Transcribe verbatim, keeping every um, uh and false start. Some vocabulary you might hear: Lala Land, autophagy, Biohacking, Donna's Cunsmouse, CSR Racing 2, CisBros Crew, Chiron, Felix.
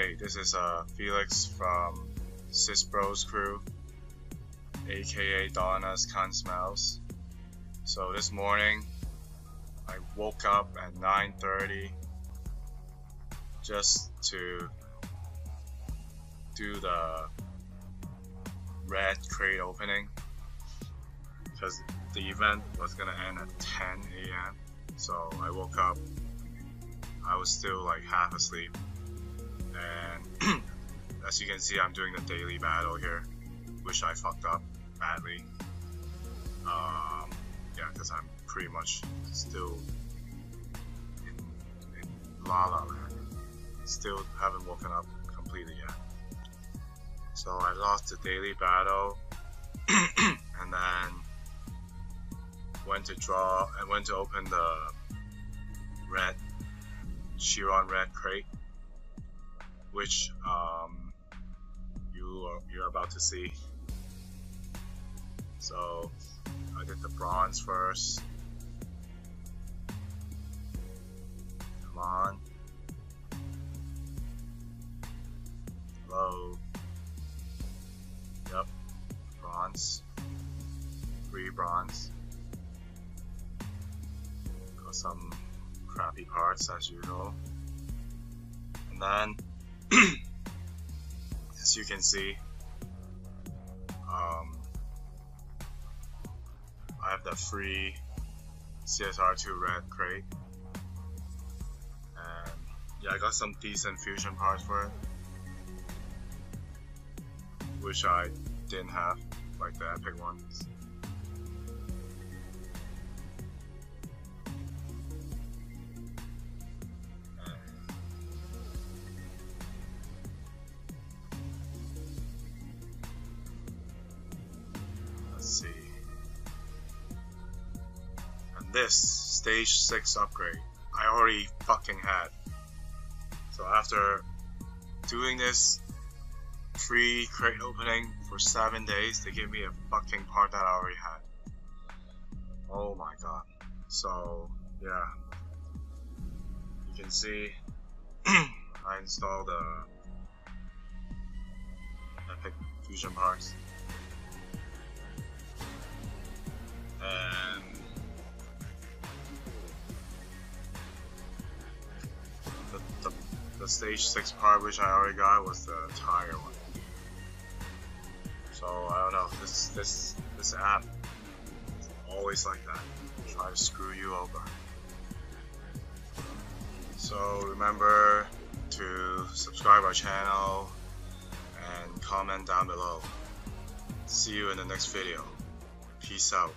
Hey, this is uh, Felix from CisBros Crew, aka Donna's Cunsmouse. So this morning, I woke up at nine thirty just to do the red crate opening because the event was gonna end at ten A M So I woke up, I was still like half asleep. And as you can see, I'm doing the daily battle here, which I fucked up badly. Um, yeah, because I'm pretty much still in, in Lala Land. Still haven't woken up completely yet. So I lost the daily battle, and then went to draw. I went to open the red Chiron red crate, which um, you are, you're about to see. So I did the bronze first. Come on. Low. Yep. Bronze. Three bronze. Got some crappy parts as usual. And then as you can see, um, I have the free C S R two red crate, and yeah, I got some decent fusion parts for it, which I didn't have, like the epic ones. This stage six upgrade I already fucking had. So after doing this free crate opening for seven days, they gave me a fucking part that I already had. Oh my god. So yeah, you can see I installed the epic fusion parts. And the stage six part which I already got was the tire one. So I don't know, this this this app is always like that. Try to screw you over. So remember to subscribe our channel and comment down below. See you in the next video. Peace out.